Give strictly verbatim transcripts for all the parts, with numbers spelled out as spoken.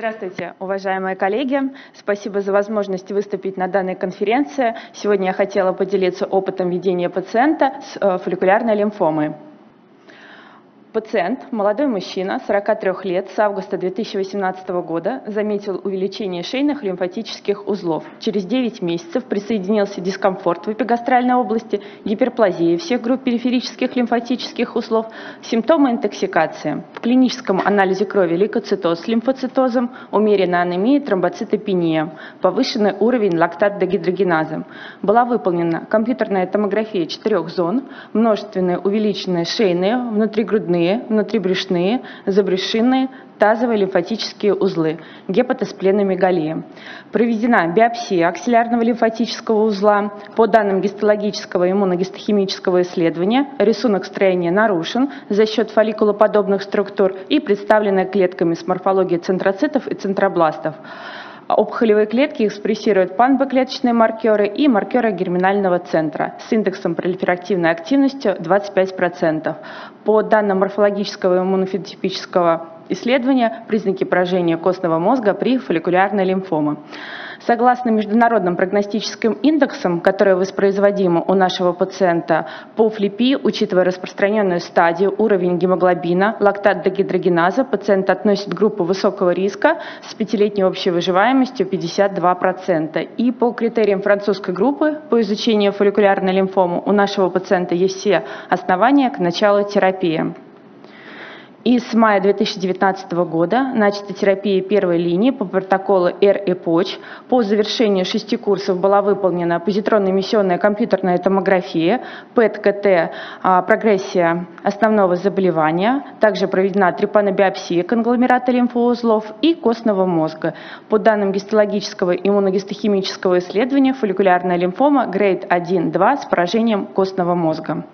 Здравствуйте, уважаемые коллеги. Спасибо за возможность выступить на данной конференции. Сегодня я хотела поделиться опытом ведения пациента с фолликулярной лимфомой. Пациент, молодой мужчина, сорока трёх лет, с августа две тысячи восемнадцатого года заметил увеличение шейных лимфатических узлов. Через девять месяцев присоединился дискомфорт в эпигастральной области, гиперплазия всех групп периферических лимфатических узлов, симптомы интоксикации. В клиническом анализе крови лейкоцитоз с лимфоцитозом, умеренная анемия, тромбоцитопения, повышенный уровень лактат-дегидрогеназа. Была выполнена компьютерная томография четырех зон, множественные увеличенные шейные, внутригрудные, внутрибрюшные, забрюшинные, тазовые лимфатические узлы, гепатоспленомегалия. Проведена биопсия аксиллярного лимфатического узла. По данным гистологического и иммуногистохимического исследования, рисунок строения нарушен за счет фолликулоподобных структур и представлены клетками с морфологией центроцитов и центробластов. Опухолевые клетки экспрессируют панб-клеточные маркеры и маркеры герминального центра с индексом пролиферативной активностью двадцать пять процентов. По данным морфологического и иммунофенотипического исследования, признаки поражения костного мозга при фолликулярной лимфоме. Согласно международным прогностическим индексам, которые воспроизводимы у нашего пациента по ФЛИПИ, учитывая распространенную стадию, уровень гемоглобина, лактат дегидрогеназа, пациент относит группу высокого риска с пятилетней общей выживаемостью пятьдесят два процента. И по критериям французской группы по изучению фолликулярной лимфомы у нашего пациента есть все основания к началу терапии. И с мая две тысячи девятнадцатого года начата терапия первой линии по протоколу эр эпоч. По завершению шести курсов была выполнена позитронно-эмиссионная компьютерная томография, пэт-ка тэ, прогрессия основного заболевания. Также проведена трепанобиопсия конгломерата лимфоузлов и костного мозга. По данным гистологического и иммуногистохимического исследования, фолликулярная лимфома грейд один-два с поражением костного мозга.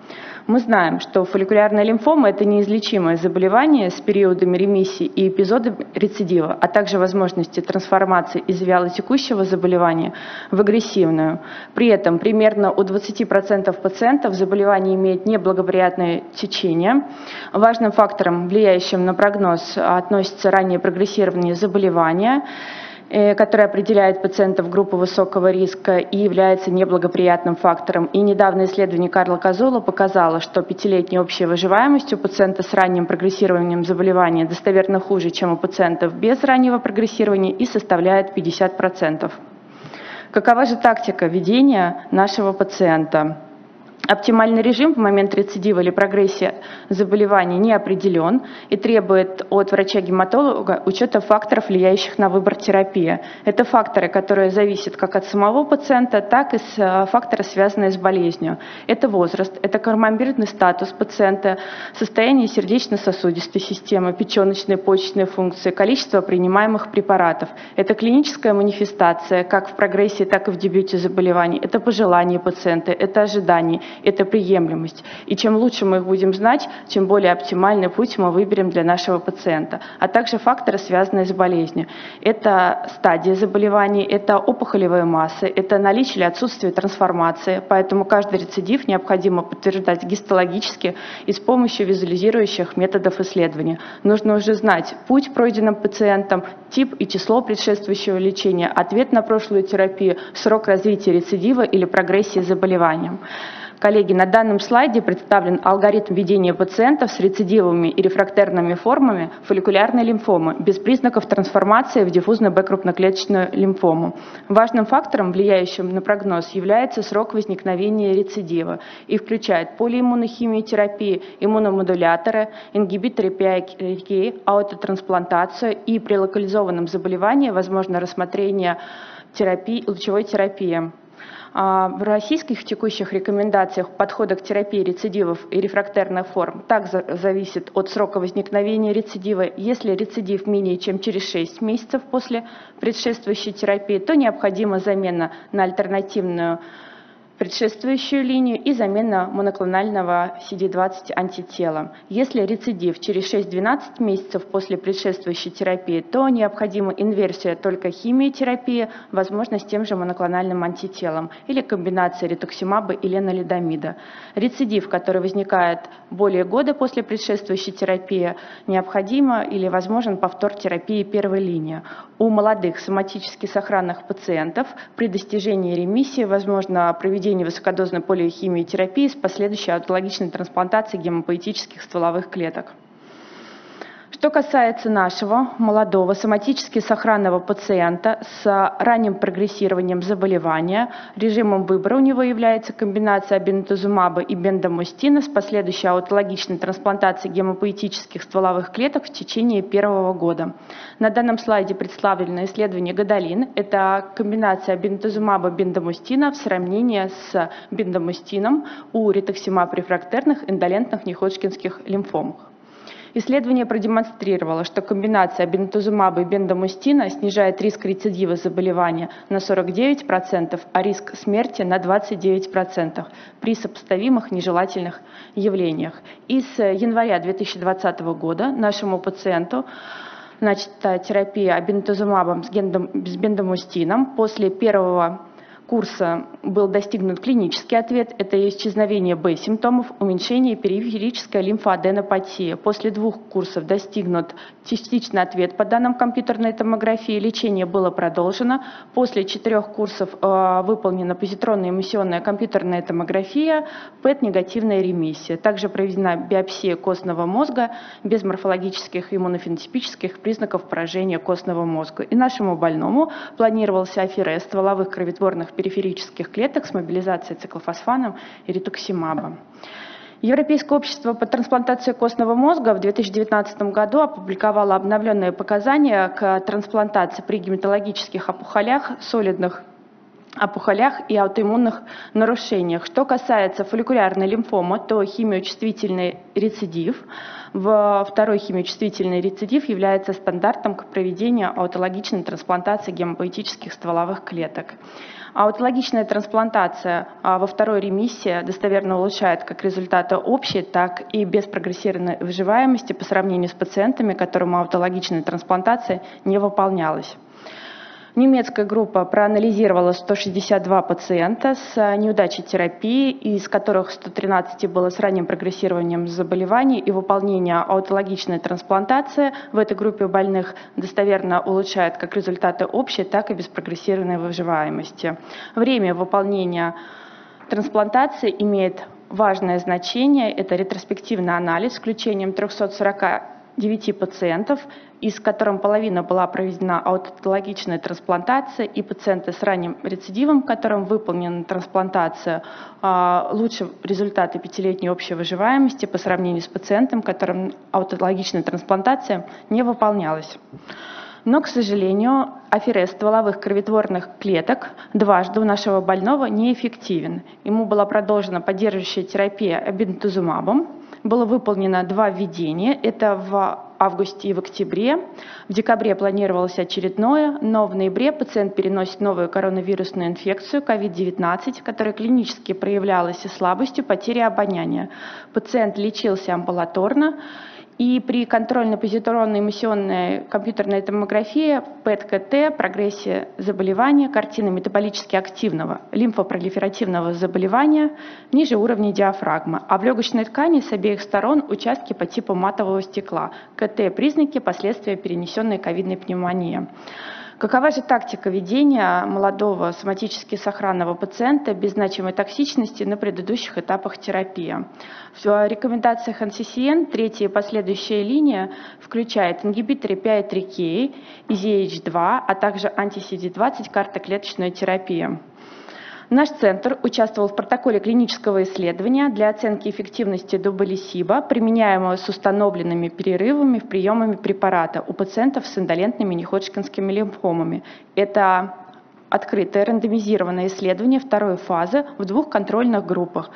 Мы знаем, что фолликулярная лимфома – это неизлечимое заболевание с периодами ремиссии и эпизодами рецидива, а также возможности трансформации из вялотекущего заболевания в агрессивную. При этом примерно у двадцати процентов пациентов заболевание имеет неблагоприятное течение. Важным фактором, влияющим на прогноз, относится раннее прогрессирование заболевания, который определяет пациентов группу высокого риска и является неблагоприятным фактором. И недавнее исследование Карла Казула показало, что пятилетняя общая выживаемость у пациента с ранним прогрессированием заболевания достоверно хуже, чем у пациентов без раннего прогрессирования, и составляет пятьдесят процентов. Какова же тактика ведения нашего пациента? Оптимальный режим в момент рецидива или прогрессии заболевания не определен и требует от врача-гематолога учета факторов, влияющих на выбор терапии. Это факторы, которые зависят как от самого пациента, так и факторы, связанные с болезнью. Это возраст, это коморбидный статус пациента, состояние сердечно-сосудистой системы, печеночной, почечной функции, количество принимаемых препаратов. Это клиническая манифестация как в прогрессии, так и в дебюте заболеваний. Это пожелания пациента, это ожидания. Это приемлемость. И чем лучше мы их будем знать, тем более оптимальный путь мы выберем для нашего пациента. А также факторы, связанные с болезнью. Это стадия заболеваний, это опухолевые массы, это наличие или отсутствие трансформации. Поэтому каждый рецидив необходимо подтверждать гистологически и с помощью визуализирующих методов исследования. Нужно уже знать путь, пройденным пациентом, тип и число предшествующего лечения, ответ на прошлую терапию, срок развития рецидива или прогрессии заболевания. Коллеги, на данном слайде представлен алгоритм ведения пациентов с рецидивами и рефрактерными формами фолликулярной лимфомы без признаков трансформации в диффузную Б-крупноклеточную лимфому. Важным фактором, влияющим на прогноз, является срок возникновения рецидива и включает полииммунохимиотерапии, иммуномодуляторы, ингибиторы пи ай три кей, аутотрансплантацию, и при локализованном заболевании возможно рассмотрение терапии, лучевой терапии. В российских текущих рекомендациях подхода к терапии рецидивов и рефрактерных форм также зависит от срока возникновения рецидива. Если рецидив менее чем через шесть месяцев после предшествующей терапии, то необходима замена на альтернативную предшествующую линию и замена моноклонального си ди двадцать антителом. Если рецидив через шесть-двенадцать месяцев после предшествующей терапии, то необходима инверсия только химиотерапии, возможно, с тем же моноклональным антителом или комбинация ритуксимаба или леналидомида. Рецидив, который возникает более года после предшествующей терапии, необходимо или возможен повтор терапии первой линии. У молодых соматически сохранных пациентов при достижении ремиссии возможно проведение высокодозной полиохимиотерапии с последующей аутологичной трансплантацией гемопоэтических стволовых клеток. Что касается нашего молодого соматически сохранного пациента с ранним прогрессированием заболевания, режимом выбора у него является комбинация абинутузумаба и бендамустина с последующей аутологичной трансплантацией гемопоэтических стволовых клеток в течение первого года. На данном слайде представлено исследование Годолин. Это комбинация абинутузумаба и бендамустина в сравнении с бендамустином у ритоксимаб рефрактерных индолентных неходжкинских лимфомах. Исследование продемонстрировало, что комбинация абинутузумаба и бендамустина снижает риск рецидива заболевания на сорок девять процентов, а риск смерти на двадцать девять процентов при сопоставимых нежелательных явлениях. И с января две тысячи двадцатого года нашему пациенту значит, терапия абинутузумабом с бендамустином после первого курса был достигнут клинический ответ, это исчезновение Б-симптомов, уменьшение периферической лимфоаденопатии. После двух курсов достигнут частичный ответ по данным компьютерной томографии, лечение было продолжено. После четырех курсов э, выполнена позитронная эмиссионная компьютерная томография, ПЭТ-негативная ремиссия. Также проведена биопсия костного мозга без морфологических и иммунофенотипических признаков поражения костного мозга. И нашему больному планировался аферез стволовых кровотворных периферических клеток с мобилизацией циклофосфаном и ритуксимабом. Европейское общество по трансплантации костного мозга в две тысячи девятнадцатом году опубликовало обновленные показания к трансплантации при гематологических опухолях, солидных опухолях и аутоиммунных нарушениях. Что касается фолликулярной лимфомы, то химиочувствительный рецидив, второй химиочувствительный рецидив является стандартом к проведению аутологичной трансплантации гемопоэтических стволовых клеток. Аутологичная трансплантация во второй ремиссии достоверно улучшает как результаты общей, так и без прогрессированной выживаемости по сравнению с пациентами, которым аутологичная трансплантация не выполнялась. Немецкая группа проанализировала сто шестьдесят два пациента с неудачей терапии, из которых сто тринадцать было с ранним прогрессированием заболеваний и выполнение аутологичной трансплантации в этой группе больных достоверно улучшает как результаты общей, так и беспрогрессированной выживаемости. Время выполнения трансплантации имеет важное значение. Это ретроспективный анализ с включением трёхсот сорока девяти пациентов, из которых половина была проведена аутологичная трансплантация, и пациенты с ранним рецидивом, которым выполнена трансплантация, лучше результаты пятилетней общей выживаемости по сравнению с пациентом, которым аутологичная трансплантация не выполнялась. Но, к сожалению, аферез стволовых кровотворных клеток дважды у нашего больного неэффективен. Ему была продолжена поддерживающая терапия абинутузумабом. Было выполнено два введения, это в августе и в октябре. В декабре планировалось очередное, но в ноябре пациент переносит новую коронавирусную инфекцию ковид девятнадцать, которая клинически проявлялась и слабостью, потерей обоняния. Пациент лечился амбулаторно, и при контрольно-позитронной эмиссионной компьютерной томографии, ПЭТ-КТ, прогрессии заболевания, картина метаболически активного лимфопролиферативного заболевания ниже уровня диафрагмы, а в легочной ткани с обеих сторон участки по типу матового стекла. КТ – признаки последствия перенесенной ковидной пневмонии. Какова же тактика ведения молодого соматически сохранного пациента без значимой токсичности на предыдущих этапах терапии? В рекомендациях эн си си эн третья и последующая линия включает ингибиторы пи ай три кей, и зэ эйч два, а также анти-си ди двадцать картоклеточную терапию. Наш центр участвовал в протоколе клинического исследования для оценки эффективности дуболисиба, применяемого с установленными перерывами в приемами препарата у пациентов с индолентными неходжкинскими лимфомами. Это открытое рандомизированное исследование второй фазы в двух контрольных группах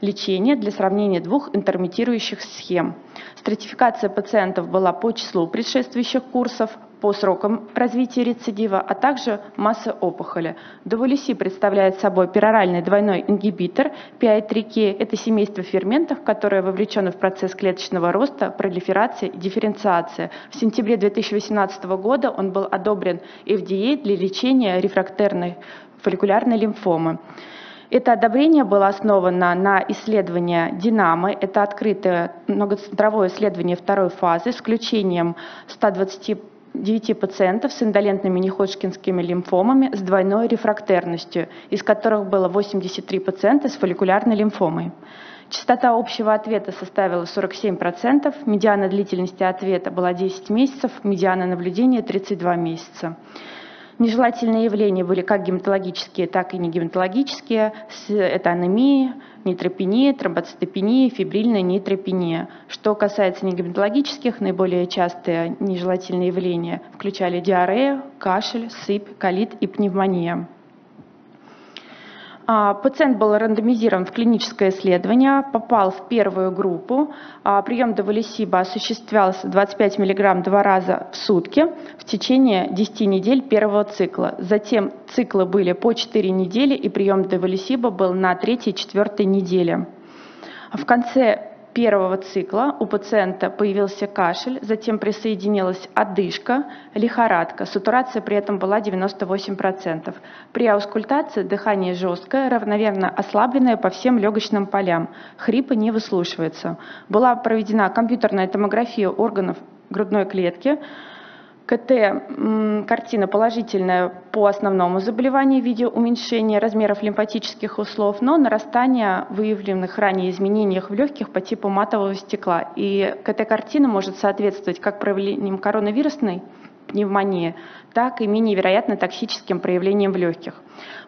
лечения для сравнения двух интермитирующих схем. Стратификация пациентов была по числу предшествующих курсов, по срокам развития рецидива, а также массы опухоли. Дувелисиб представляет собой пероральный двойной ингибитор пи ай три кей. Это семейство ферментов, которые вовлечены в процесс клеточного роста, пролиферации и дифференциации. В сентябре две тысячи восемнадцатого года он был одобрен эф ди эй для лечения рефрактерной фолликулярной лимфомы. Это одобрение было основано на исследовании ДИНАМО. Это открытое многоцентровое исследование второй фазы с включением ста двадцати девяти пациентов с индолентными не-ходжкинскими лимфомами с двойной рефрактерностью, из которых было восемьдесят три пациента с фолликулярной лимфомой. Частота общего ответа составила сорок семь процентов, медиана длительности ответа была десять месяцев, медиана наблюдения тридцать два месяца. Нежелательные явления были как гематологические, так и негематологические. Это анемия, нейтропения, тромбоцитопения, фибрильная нейтропения. Что касается негематологических, наиболее частые нежелательные явления включали диарею, кашель, сыпь, колит и пневмония. Пациент был рандомизирован в клиническое исследование, попал в первую группу. Прием дувелисиба осуществлялся двадцать пять мг два раза в сутки в течение десяти недель первого цикла. Затем циклы были по четыре недели, и прием дувелисиба был на третьей-четвёртой неделе. В конце первого цикла у пациента появился кашель, затем присоединилась одышка, лихорадка. Сатурация при этом была девяносто восемь процентов. При аускультации дыхание жесткое, равномерно ослабленное по всем легочным полям. Хрипа не выслушивается. Была проведена компьютерная томография органов грудной клетки. КТ-картина положительная по основному заболеванию в виде уменьшения размеров лимфатических узлов, но нарастание выявленных ранее изменений в легких по типу матового стекла. И КТ-картина может соответствовать как проявлениям коронавирусной пневмонии, так и менее вероятно токсическим проявлениям в легких.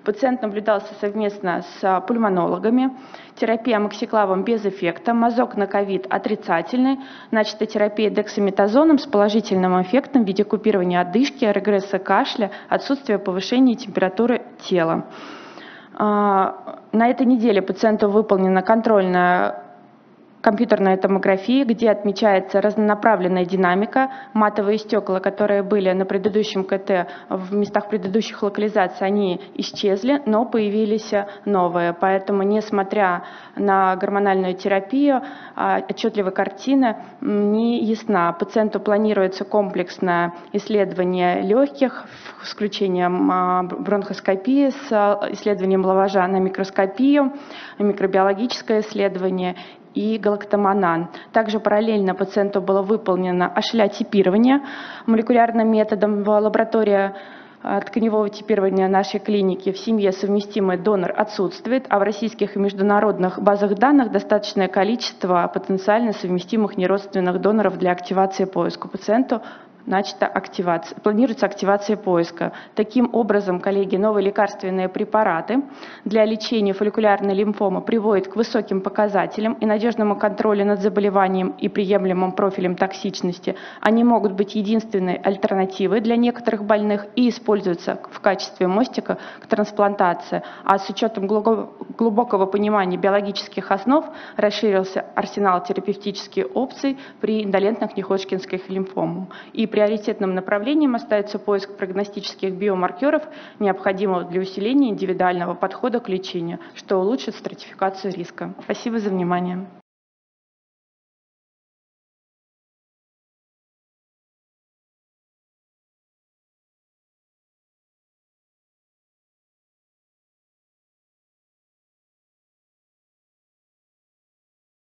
Пациент наблюдался совместно с пульмонологами. Терапия амоксиклавом без эффекта, мазок на ковид отрицательный, начата терапия дексаметазоном с положительным эффектом в виде купирования одышки, регресса кашля, отсутствия повышения температуры тела. На этой неделе пациенту выполнена контрольная компьютерная томография, где отмечается разнонаправленная динамика, матовые стекла, которые были на предыдущем КТ, в местах предыдущих локализаций, они исчезли, но появились новые. Поэтому, несмотря на гормональную терапию, отчетливая картина не ясна. Пациенту планируется комплексное исследование легких, с включением бронхоскопии, с исследованием лаважа на микроскопию, микробиологическое исследование и галактоманан. Также параллельно пациенту было выполнено ашля-типирование молекулярным методом в лаборатории тканевого типирования нашей клиники. В семье совместимый донор отсутствует, а в российских и международных базах данных достаточное количество потенциально совместимых неродственных доноров для активации поиска. Пациенту начата активация, планируется активация поиска. Таким образом, коллеги, новые лекарственные препараты для лечения фолликулярной лимфомы приводят к высоким показателям и надежному контролю над заболеванием и приемлемым профилем токсичности. Они могут быть единственной альтернативой для некоторых больных и используются в качестве мостика к трансплантации. А с учетом глубокого понимания биологических основ расширился арсенал терапевтических опций при индолентных не-ходжкинских лимфомах. И приоритетным направлением остается поиск прогностических биомаркеров, необходимого для усиления индивидуального подхода к лечению, что улучшит стратификацию риска. Спасибо за внимание.